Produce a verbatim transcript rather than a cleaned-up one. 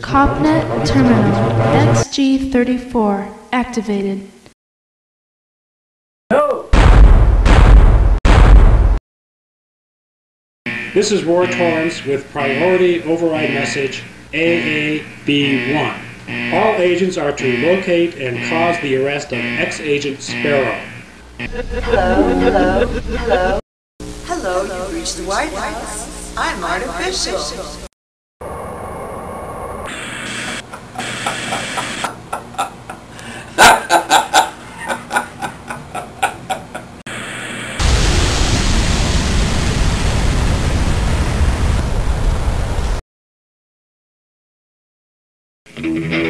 Copnet Terminal X G thirty-four activated. No! This is War Torrance with priority override message A A B one. All agents are to locate and cause the arrest of ex-agent Sparrow. Hello, hello, hello. Hello, you've reached the White House. I'm artificial. Mm-hmm.